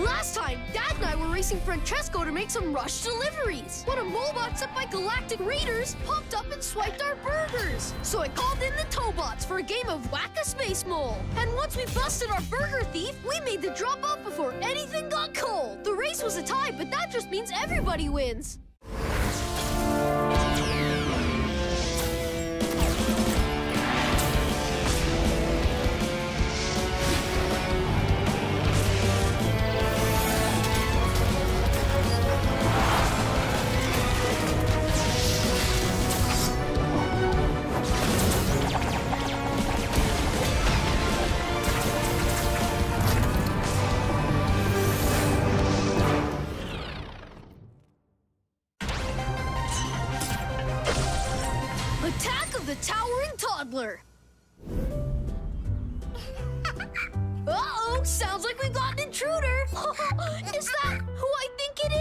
Last time, Dad and I were racing Francesco to make some rush deliveries, when a mobot sent by Galactic Raiders popped up and swiped our burgers. So I called in the Tobots for a game of Whack-a-Space Mole. And once we busted our burger thief, we made the drop off before anything got cold. The race was a tie, but that just means everybody wins. Uh-oh, sounds like we've got an intruder. Is that who I think it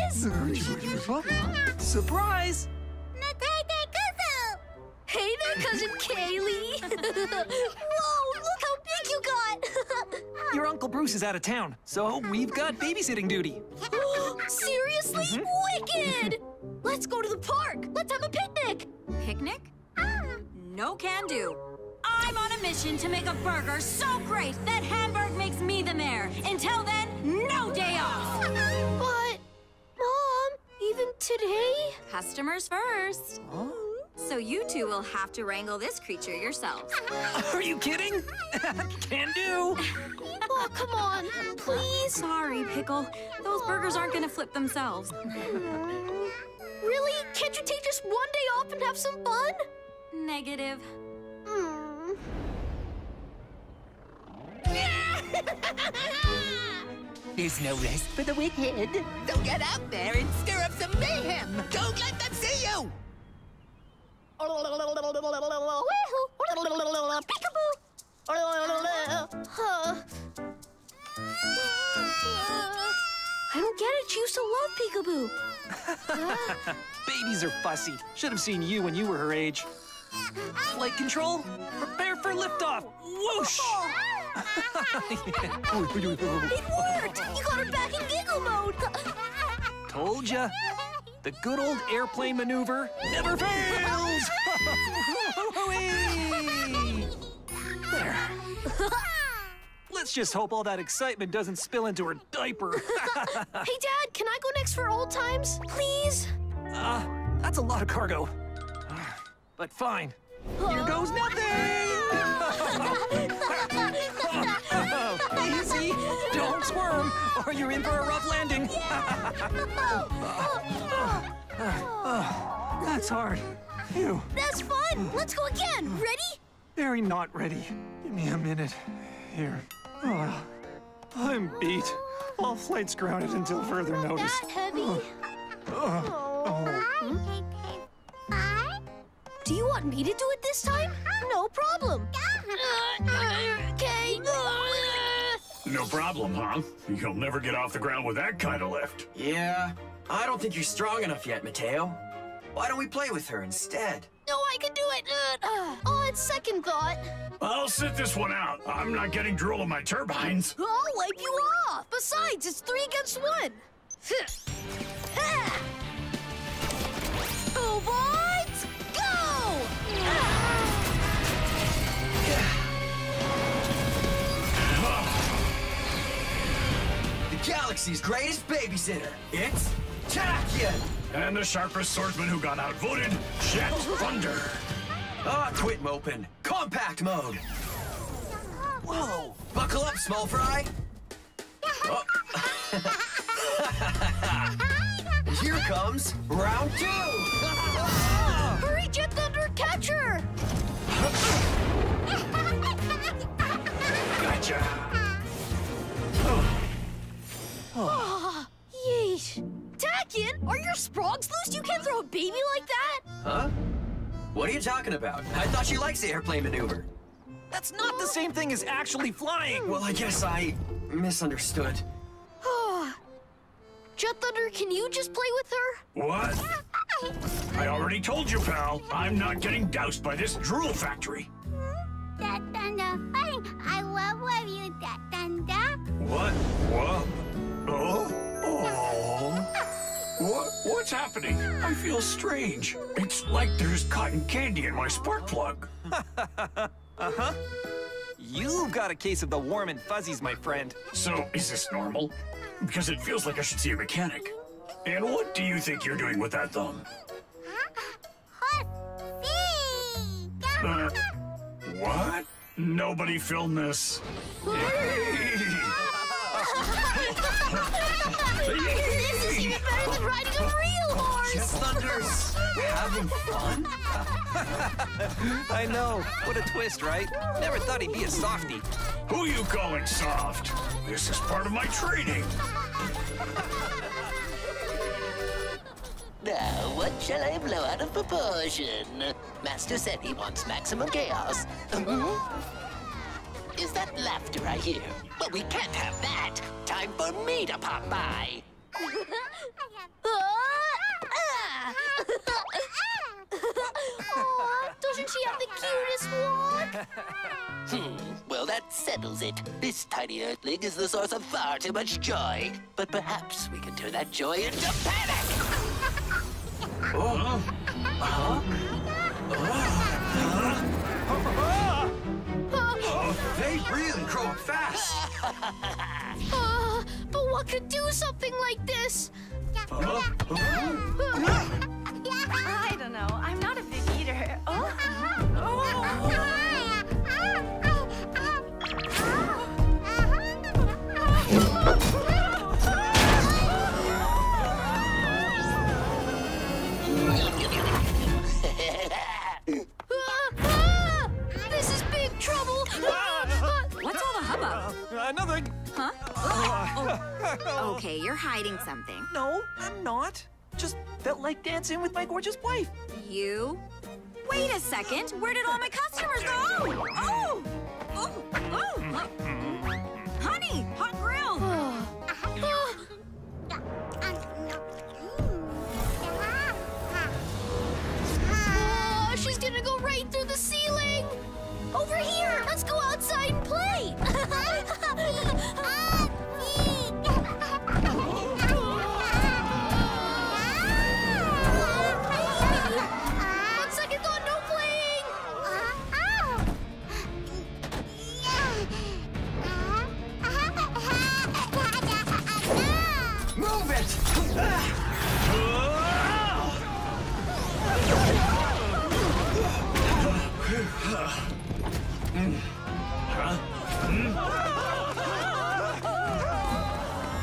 is? Surprise! Hey there, Cousin Kaylee. Whoa, look how big you got. Your Uncle Bruce is out of town, so we've got babysitting duty. Seriously? Wicked! Let's go to the park. Let's have a picnic. Picnic? No can do. I'm on a mission to make a burger so great that Hamburg makes me the mayor. Until then, no day off. But, Mom, even today? Customers first. Oh. So you two will have to wrangle this creature yourselves. Are you kidding? Can do. Oh, come on, please. Sorry, Pickle. Those burgers aren't gonna flip themselves. Really? Can't you take just one day off and have some fun? Negative. There's no rest for the wicked. So get out there and stir up some mayhem. Don't let them see you. Peekaboo. I don't get it. You used to love peekaboo. Babies are fussy. Should have seen you when you were her age. Flight control, prepare for liftoff! Whoosh! It worked! You got her back in giggle mode! Told ya! The good old airplane maneuver never fails! There. Let's just hope all that excitement doesn't spill into her diaper. Hey, Dad, can I go next for old times, please? That's a lot of cargo. But fine. Here goes nothing! Easy! Don't squirm, or you're in for a rough landing. That's hard. Phew. That's fun! Let's go again! Ready? Very not ready. Give me a minute. Here. I'm beat. All flights grounded until further notice. That heavy. Do you want me to do it this time? No problem. Okay. No problem, huh? You'll never get off the ground with that kind of lift. Yeah, I don't think you're strong enough yet, Mateo. Why don't we play with her instead? No, I can do it. On second thought. I'll sit this one out. I'm not getting drool in my turbines. I'll wipe you off. Besides, it's 3 against 1. Tobots! Galaxy's greatest babysitter. It's Tachyon! And the sharpest swordsman who got outvoted, Jet Thunder. Quit moping. Compact mode. Whoa! Buckle up, small fry. Here comes round 2. Hurry, Jet Thunder, catch her! Gotcha. Yeesh. Tachyon, are your sprogs loose? You can't throw a baby like that? Huh? What are you talking about? I thought she likes the airplane maneuver. That's not the same thing as actually flying. Well, I guess I misunderstood. Jet Thunder, can you just play with her? What? I already told you, pal. I'm not getting doused by this drool factory. Jet Thunder, I love you, Jet Thunder. What? What? Oh. What's happening? I feel strange. It's like there's cotton candy in my spark plug. Uh-huh. You've got a case of the warm and fuzzies, my friend. So, is this normal? Because it feels like I should see a mechanic. And what do you think you're doing with that thumb? What? Nobody film this. This is even better than riding a real horse! Jet Thunders! Having fun? I know. What a twist, right? Never thought he'd be a softie. Who you calling soft? This is part of my training. Now, what shall I blow out of proportion? Master said he wants maximum chaos. Is that laughter I hear? Well, we can't have that. Time for me to pop by. Aw, doesn't she have the cutest walk? Well, that settles it. This tiny earthling is the source of far too much joy. But perhaps we can turn that joy into panic. They really grow up fast. But what could do something like this? I don't know. I'm not a big eater. This is big trouble. What's all the hubbub? Nothing. Huh? Oh. Okay, you're hiding something. No, I'm not. Just felt like dancing with my gorgeous wife. You? Wait a second. Where did all my customers go? Honey, hot grill. She's gonna go right through the ceiling. Over here! Let's go outside and play! One second gone, no playing! Move it!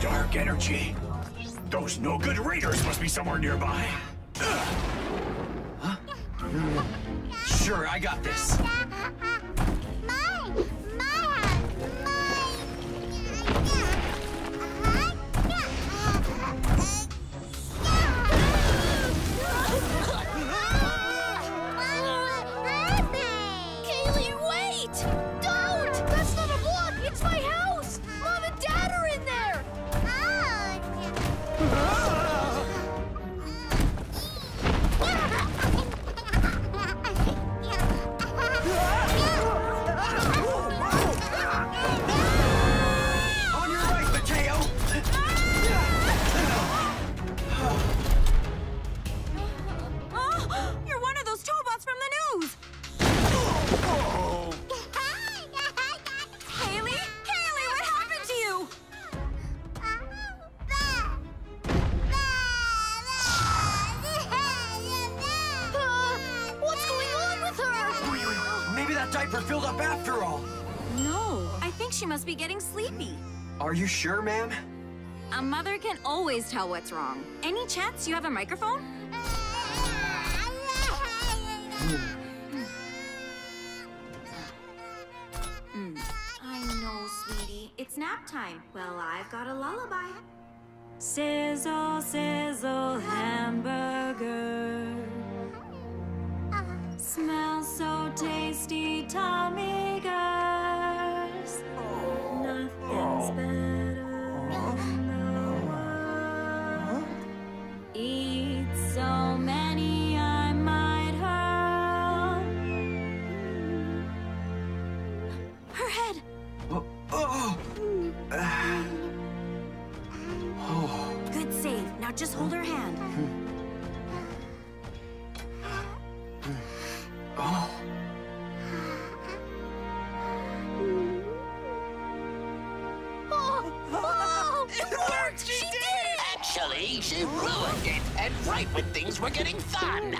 Dark energy. Those no-good raiders must be somewhere nearby. Huh? Sure, I got this. Are you sure, ma'am? A mother can always tell what's wrong. Any chance you have a microphone? I know, sweetie. It's nap time. Well, I've got a lullaby. Sizzle, sizzle, hamburger. Smells so tasty, tummy girls. Nothing's better in the world. Eat so many I might hurl. Her head! Good save. Now just hold her hand. Actually, she ruined it, and right when things were getting fun.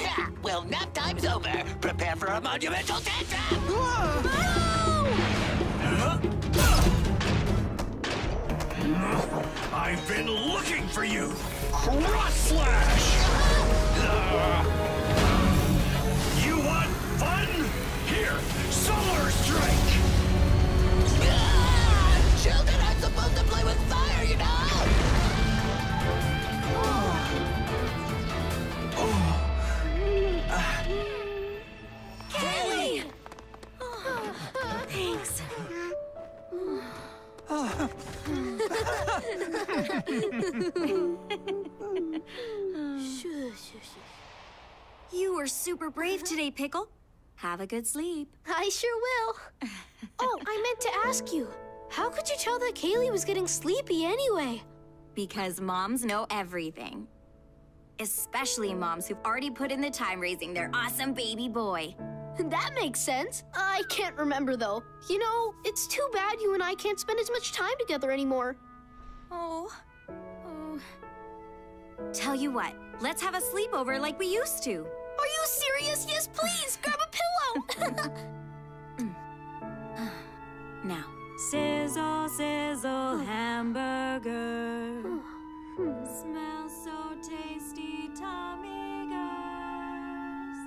Yeah, well, nap time's over. Prepare for a monumental tantrum. Huh? I've been looking for you, Cross Slash. You want fun? Here, solar strike. Children aren't supposed to play with fire, you know. Kaylee! Thanks. You were super brave today, Pickle. Have a good sleep. I sure will. Oh, I meant to ask you, how could you tell that Kaylee was getting sleepy anyway? Because moms know everything. Especially moms who've already put in the time raising their awesome baby boy. That makes sense. I can't remember, though. You know, it's too bad you and I can't spend as much time together anymore. Oh. Tell you what, let's have a sleepover like we used to. Are you serious? Yes, please! Grab a pillow! Now. Sizzle, sizzle, hamburger. Smells so tasty, tummy girls.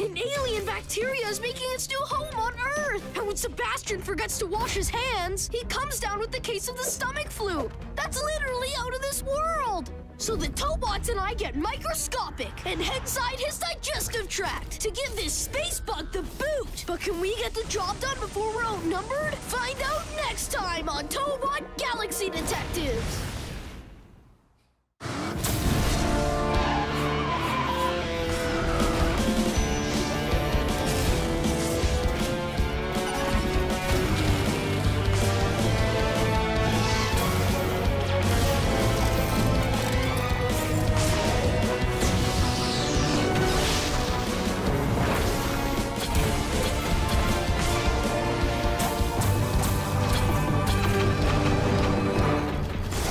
An alien bacteria is making its new home on Earth. And when Sebastian forgets to wash his hands, he comes down with the case of the stomach flu. That's literally out of this world. So the Tobots and I get microscopic and head inside his digestive tract to give this space bug the boot. But can we get the job done before we're outnumbered? Find out next time on Tobot Galaxy Detectives.